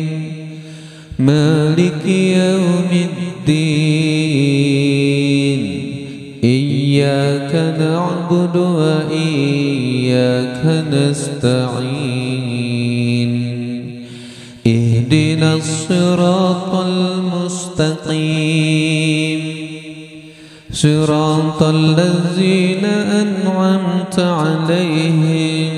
مالك يوم الدين. إياك نعبد وإياك نستعين. اهدنا الصراط المستقيم، صراط الذين أنعمت عليهم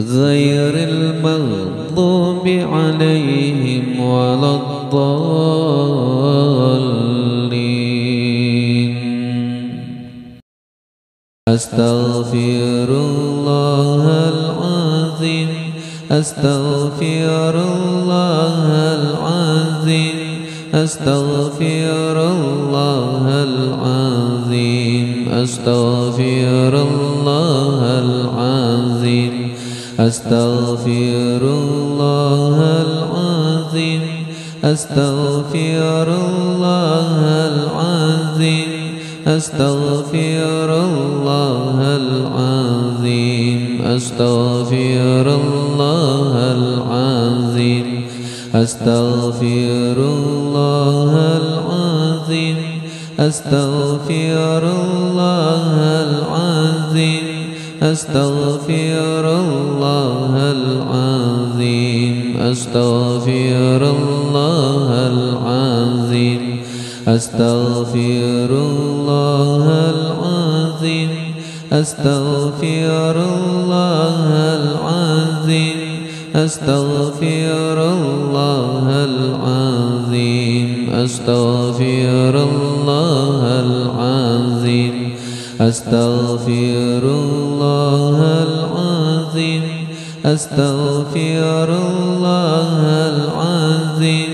غير المغضوب عليهم ولا الضالين. أستغفر الله العظيم، أستغفر الله العظيم، أستغفر الله العظيم، أستغفر الله العظيم، أستغفر الله العظيم، أستغفر الله العظيم، أستغفر الله العظيم، أستغفر الله العظيم، أستغفر الله العظيم، أستغفر الله العظيم، أستغفر الله العظيم، أستغفر الله العظيم، أستغفر الله العظيم، أستغفر الله العظيم، أستغفر الله العظيم، أستغفر الله العظيم، أستغفر الله العظيم، أستغفر الله العظيم، أستغفر الله العظيم،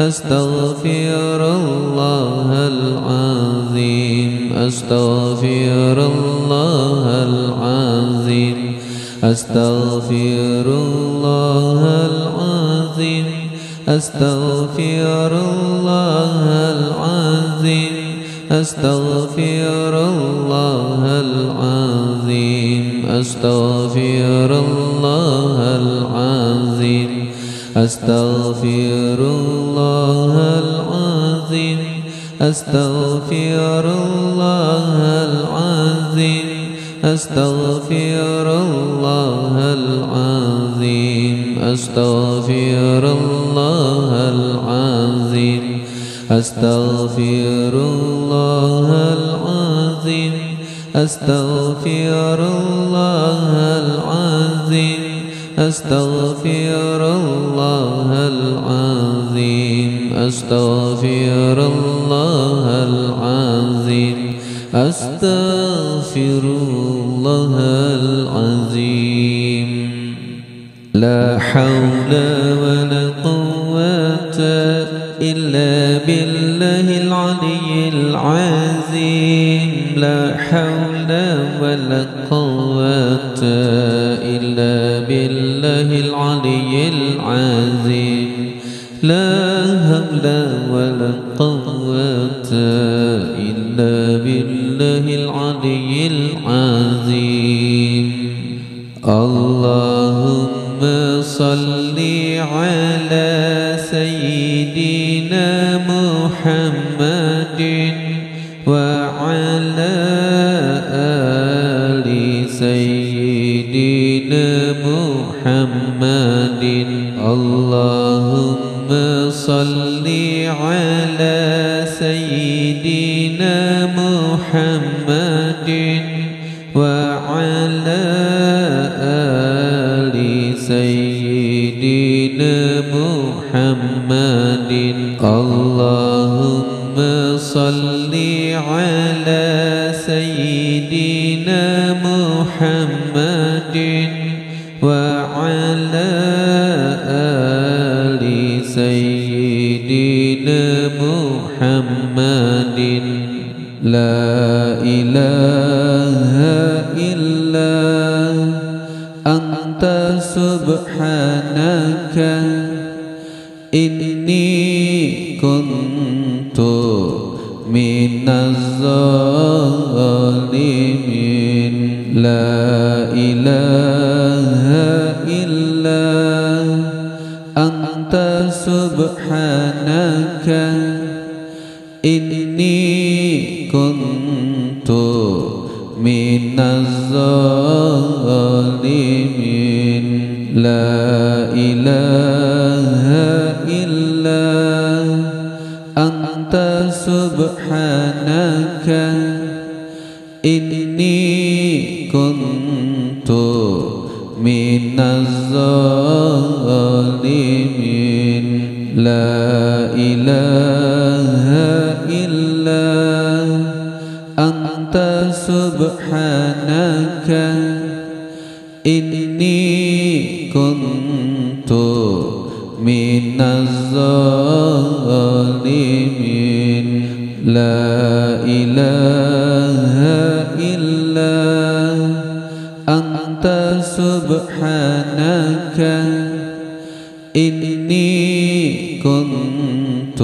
أستغفر الله العظيم، أستغفر الله العظيم، أستغفر الله العظيم، أستغفر الله العظيم، أستغفر الله العظيم، أستغفر الله العظيم، أستغفر الله العظيم، أستغفر الله العظيم، أستغفر الله العظيم، أستغفر الله العظيم، أستغفر الله العظيم، أستغفر الله العظيم، أستغفر الله العظيم، أستغفر الله العظيم. لا حول ولا قوة إلا بالله العلي العظيم. لا حول ولا قوة إلا بالله العلي العظيم. لا حول ولا قوة إلا بالله العلي العظيم. اللهم صل على سيدنا محمد وعلى آل سيدنا محمد. اللهم صلِّ على سيدنا محمد وعلى آل سيدنا محمد. اللهم صلِّ على سيدنا محمد وعلى آل لا إله إلا أنت سبحانك إني كنت من الظالمين لا إله إلا أنت سبحانك إني كنت من الظالمين لا إله إلا أنت سبحانك إني كنت من الظالمين لا إله إلا أنت سبحانك إني كنت من الظالمين لا إله إلا أنت سبحانك إني كنت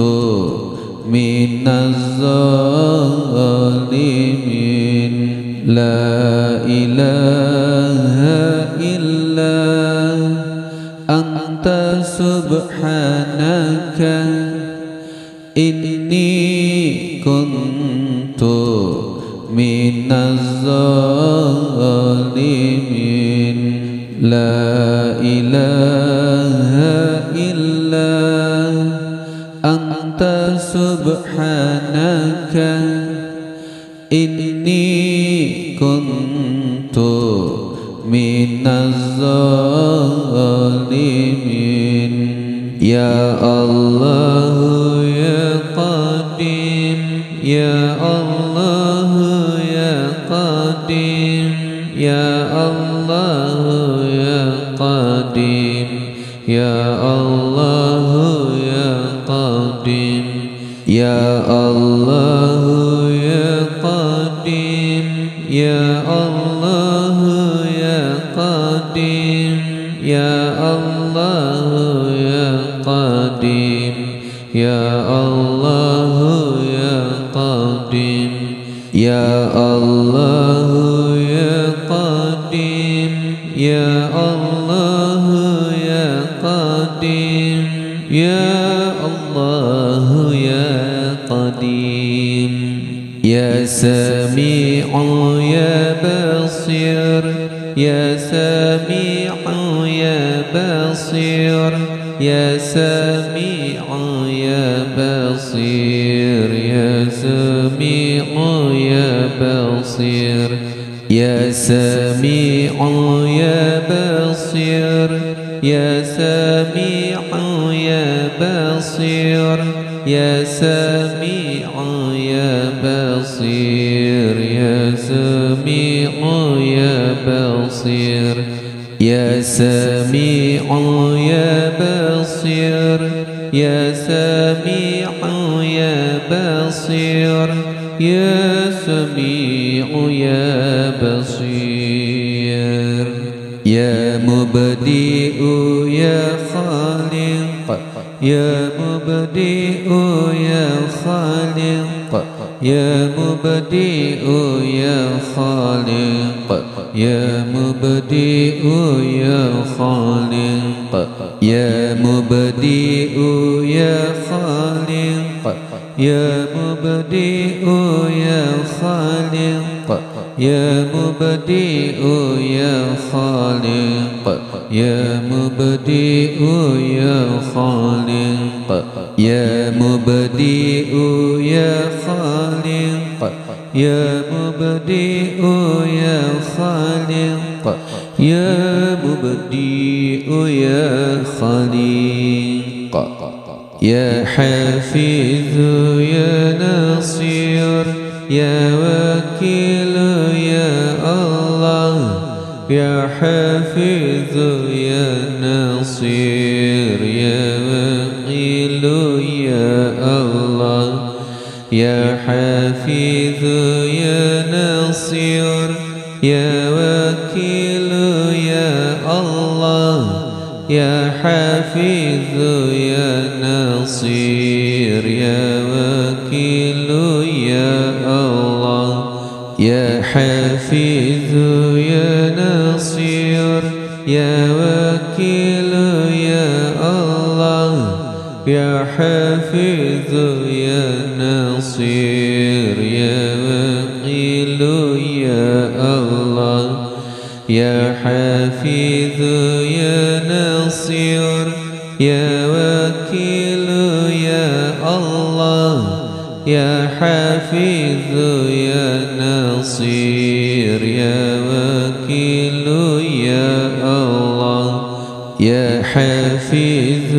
من الظالمين لا إله إلا أنت سبحانك إني كنت من الظالمين لا إله إلا أنت سبحانك إني كنت من الظالمين يا الله يا قديم يا الله يا قديم يا الله يا قديم يا الله يا قديم يا الله يا قديم يا الله يا قديم يا الله يا قديم يا الله يا قديم يا الله يا قديم يا الله يا قديم يا الله يا قديم يا سميع يا بصير يا سميع يا بصير يا سميع يا بصير يا سميع يا بصير يا سميع يا بصير يا سميع يا بصير يا سميع يا بصير يا سميع يا بصير يا سميع يا بصير يا سميع يا بصير يا سميع يا بصير يا مبدئ يا خالق يا مبدئ يا خالق يا مبدئ يا خالق يا مبدئ يا خالق يا مبدئ يا خالق يا مبدئ يا خالق يا مبدئ يا خالق يا مبدئ يا خالق يا مبدئ يا خالق يا مبدئ يا خالق يا مبدئ يا خالق يا حفيظ يا نصير يا وكيل يا الله يا حفيظ يا نصير يا وكيل يا الله يا حفيظ يا حفيظ يا نصير يا وكيل يا الله، يا حفيظ يا نصير يا وكيل يا الله، يا حفيظ يا نصير يا وكيل يا الله، يا حفيظ يا نصير يا وكيل يا الله، يا حفيظ يا نصير يا وكيل يا الله، يا حفيظ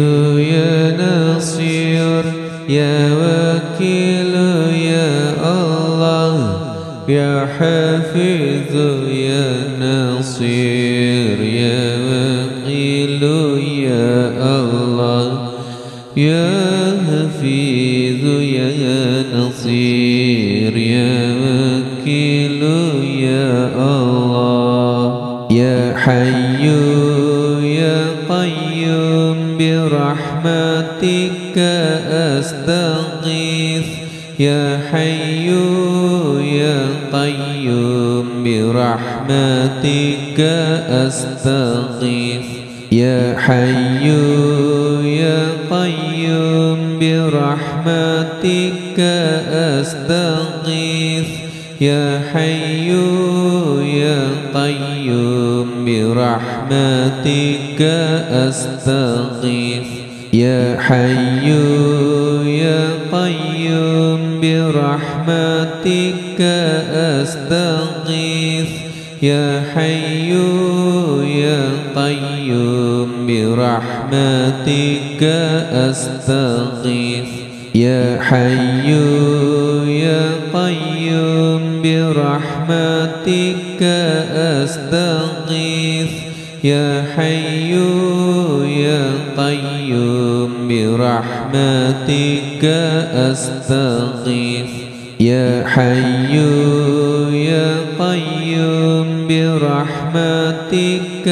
يا نصير يا وكيل يا الله، يا حفيظ يا نصير يا وكيل يا الله، يا حفيظ يا نصير يا وكيل يا الله، يا حي يا قيوم برحمتك أستغيث، يا حي يا قيوم برحمتك أستغيث، يا حي يا قيوم برحمتك أستغيث، يا حي يا قيوم برحمتك أستغيث، يا حي يا قيوم برحمتك أستغيث، يا حي يا قيوم برحمتك أستغيث، يا حي يا قيوم برحمتك أستغيث، يا حي يا قيوم برحمتك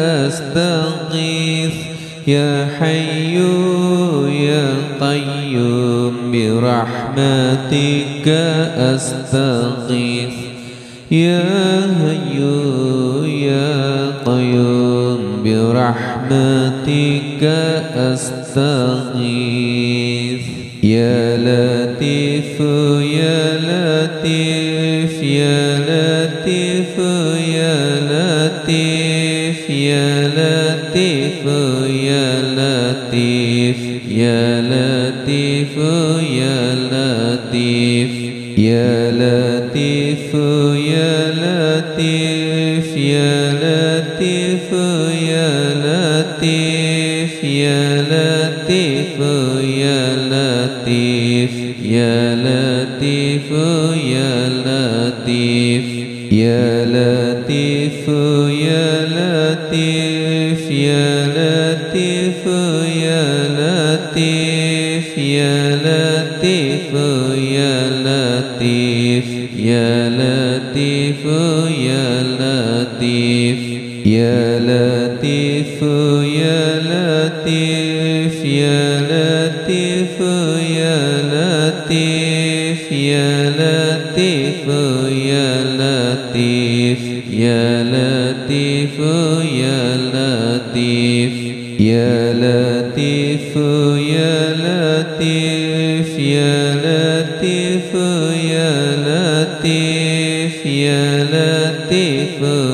أستغيث، يا حي يا قيوم برحمتك أستغيث، يا حي يا قيوم برحمتك أستغيث، يا حي يا قيوم برحمتك أستغيث، يا لطيف يا لطيف يا لطيف يا لطيف يا لطيف يا لطيف يا لطيف يا لطيف، يا لطيف يا لطيف يا لطيف يا لطيف يا لطيف يا لطيف يا لطيف يا لطيف، يا لطيف يا لطيف يا لطيف يا لطيف يا لطيف يا لطيف، يا لطيف يا لطيف، يا لطيف يا لطيف يا لطيف يا لطيف يا لطيف يا لطيف، يا لطيف يا لطيف، يا لطيف يا لطيف يا لطيف يا لطيف يا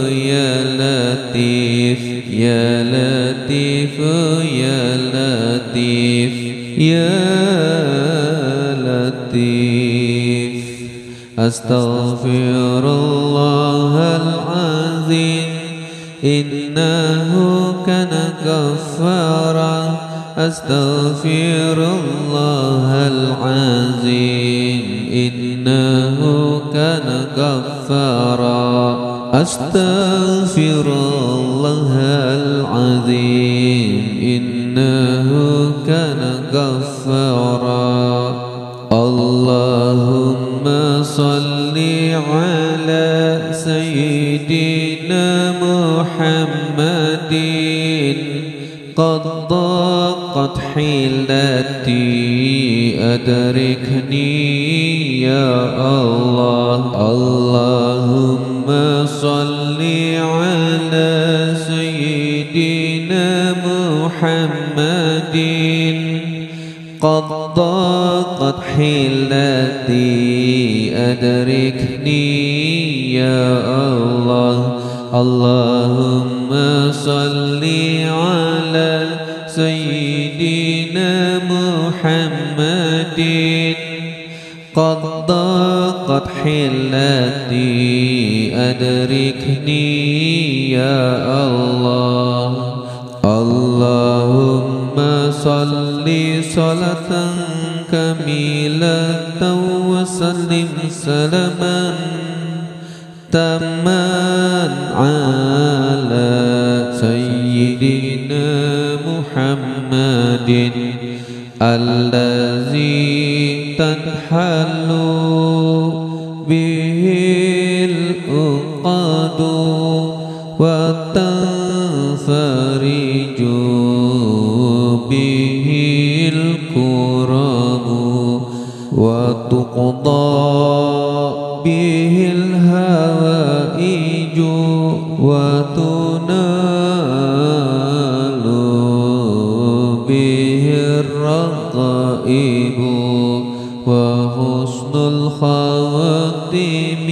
لطيف يا لطيف، يا لطيف يا لطيف، يا لطيف. أستغفر الله العظيم إنه كان غفارا، أستغفر الله العظيم إنه كان غفارا، أستغفر الله العظيم إنه كان غفارا. اللهم صل على سيدنا محمد. قد ضاقت حيلتي أدركني يا الله. اللهم صل على سيدنا محمد قد ضاقت حيلتي أدركني يا الله. اللهم صل على سيدنا محمد قد ضاقت حيلتي أدركني يا الله. اللهم صل صلاة كاملة وسلم سلاما تماما على سيدنا محمد الذي تنحل به العقد وتنفرج به الكرب وتقضى به الهوائج وتنال به الرغائب وحسن الخواتم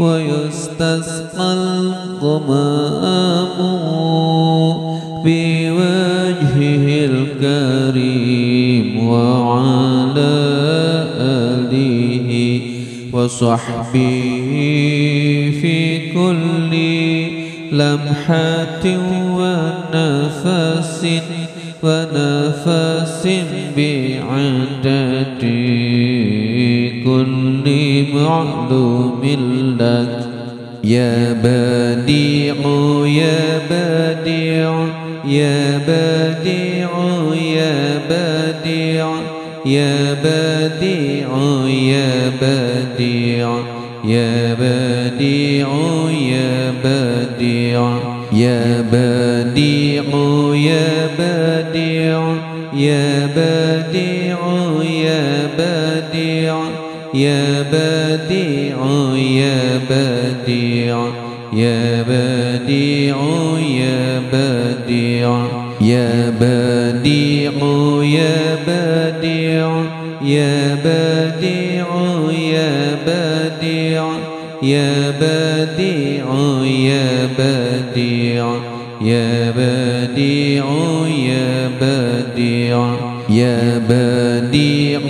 ويستسقى القمام بوجهه الكريم وعلى آله وصحبه في كل لمحة ونفس بعدد كل معلوم لك يا بديع يا بديع يا بديع يا بديع يا بديع يا بديع يا بديع يا بديع يا بديع يا بديع يا بديع يا بديع يا بديع يا بديع يا بديع يا بديع يا بديع يا بديع يا بديع يا بديع يا بديع يا بديع يا بديع يا بديع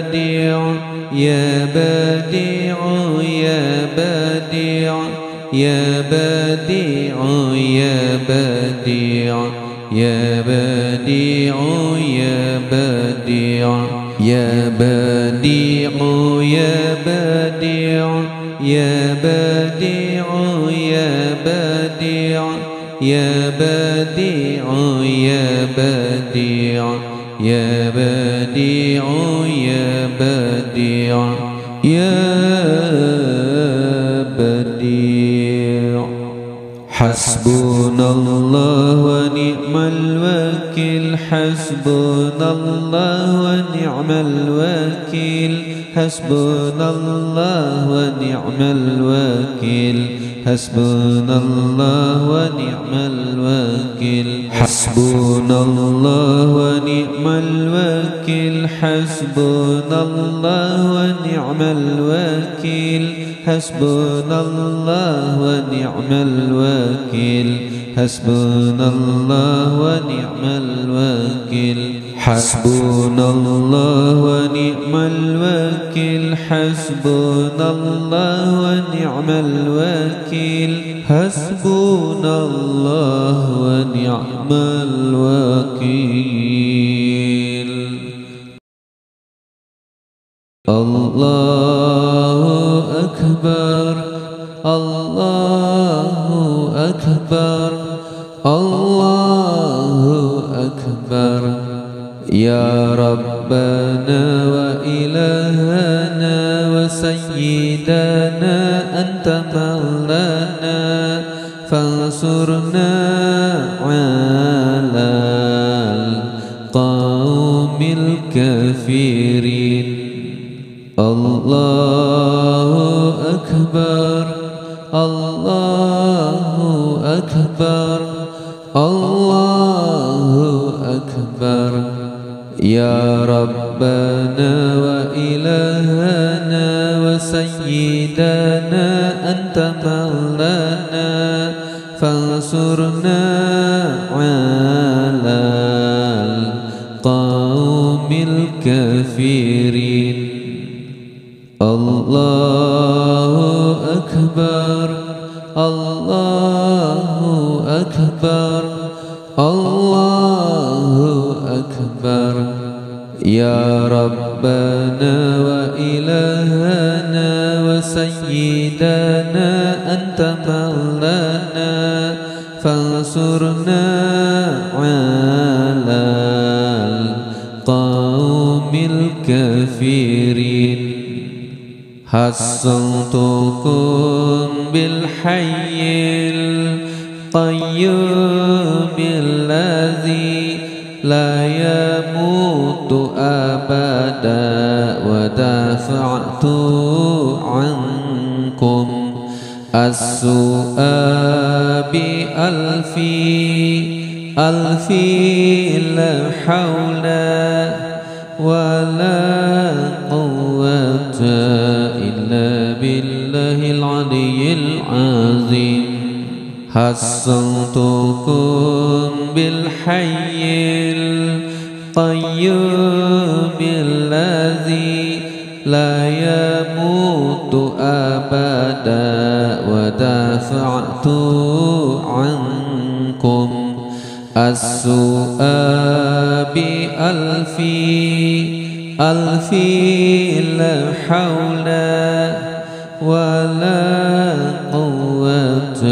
يا بديع يا بديع يا بديع يا بديع يا بديع يا بديع يا بديع يا بديع يا بديع يا بديع يا بديع يا بديع يا بديع يا بديع يا بديع يا بديع يا بديع. حسبنا الله ونعم الوكيل حسبنا الله ونعم الوكيل حسبنا الله ونعم الوكيل حسبنا الله ونعم الوكيل حسبنا الله ونعم الوكيل حسبنا الله ونعم الوكيل حسبنا الله ونعم الوكيل حسبنا الله ونعم الوكيل حسبنا الله ونعم الوكيل حسبنا الله ونعم الوكيل حسبنا الله ونعم الوكيل. الله أكبر الله أكبر الله أكبر يا ربنا وإلهنا وسيدنا أنت مولانا فانصرنا على القوم الكافرين. الله أكبر الله أكبر الله أكبر. يا ربنا وإلهنا وسيدنا أنت مولانا فانصرنا على القوم الكافرين. الله أكبر الله أكبر الله أكبر. يا ربنا وإلهنا وسيدنا أنت مولانا فانصرنا على القوم الكافرين. حصنتكم بالحي القيوم الذي لا يموت أبدا ودافعت عنكم السوء بألف ألف لا حول ولا قوة بالله العلي العظيم. حصنتكم بالحي القيوم الذي لا يموت أبدا ودافعت عنكم السوء بألف ألف لا حول ولا قوة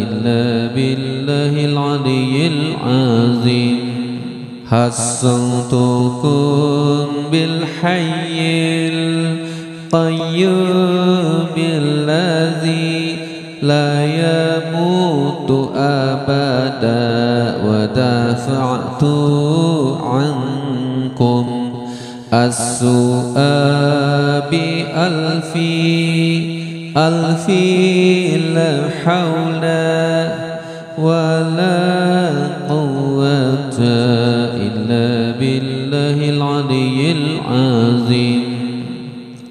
إلا بالله العلي العظيم. حصنتكم بالحي القيوم الذي لا يموت أبدا ودافعت عنكم السوء بألف ألف لا حول ولا قوة إلا بالله العلي العظيم.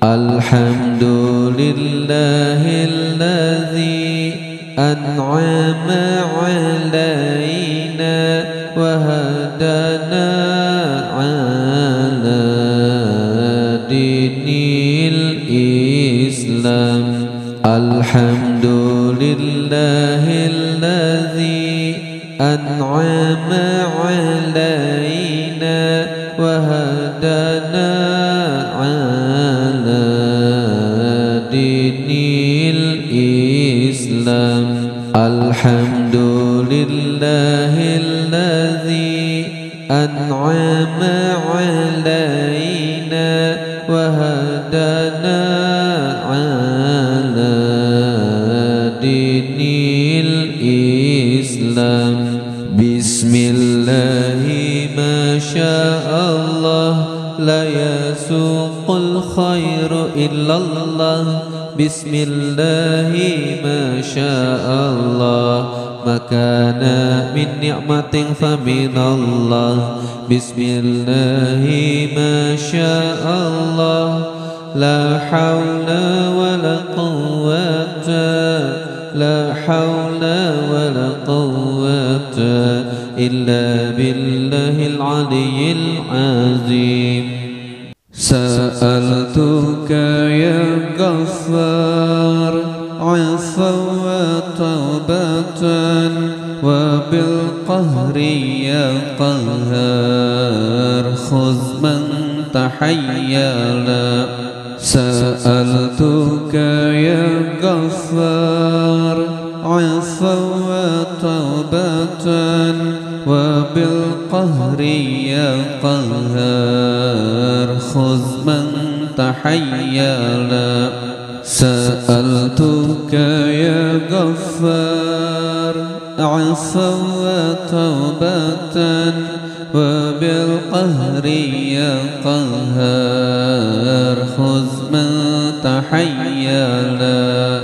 الحمد لله الذي أنعم علينا وهدانا على دين الإسلام. الحمد لله الذي أنعم علينا وهدانا على دين الإسلام. الحمد لله الذي أنعم علينا وهدانا على دين الإسلام. بسم الله ما شاء الله لا يسوق الخير إلا الله. بسم الله ما شاء الله ما كان من نعمة فمن الله. بسم الله ما شاء الله لا حول ولا قوة لا حول ولا قوة إلا بالله العلي العظيم. سألتك يا غفار عفوا وتوبة وبالقهر يا قهار خذ من تحيلا. سألتك يا غفار عفوا وتوبة وبالقهر يا قهار خذ من تحيلا. سألتك يا غفار عفوا وتوبة وبالقهر يا قهار خذ من تحيلا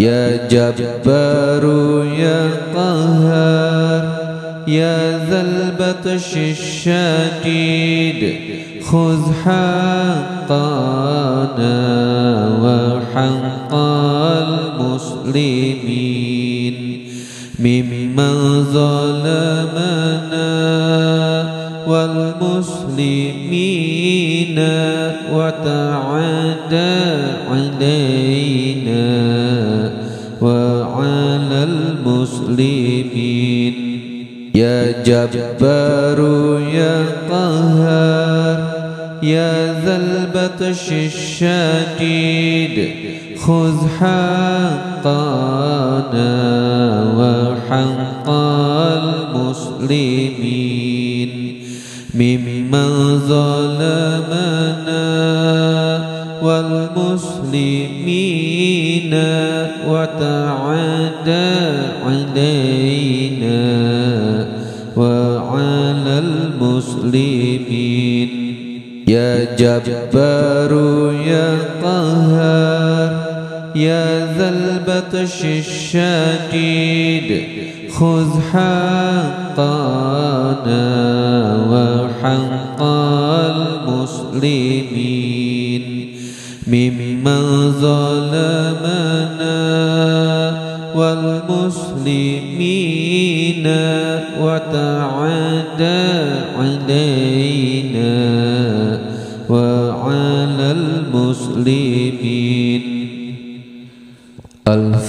يا جبار يا قهار يا ذا البطش الشديد خذ حقنا وحق المسلمين ممن ظلمنا والمسلمين وتعدى علينا وعلى المسلمين يا جبار يا قهار يا ذا البطش الشديد خذ حقنا وحق المسلمين ممن ظلمنا والمسلمين وتعدى علينا وعلى المسلمين يا جبار يا قهار يا ذا البطش الشديد خذ حقنا وحق المسلمين ممن ظلمنا والمسلمين وتعدى علينا وعلى المسلمين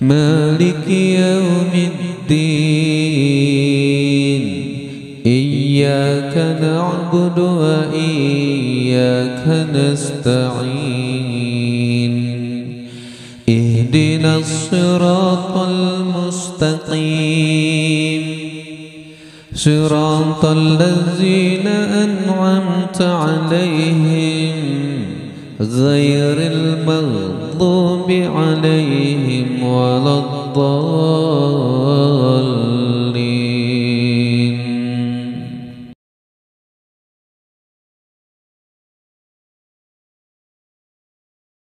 مالك يوم الدين. إياك نعبد وإياك نستعين. اهدنا الصراط المستقيم. صراط الذين أنعمت عليهم غير المغضوب عليهم ولا الضالين.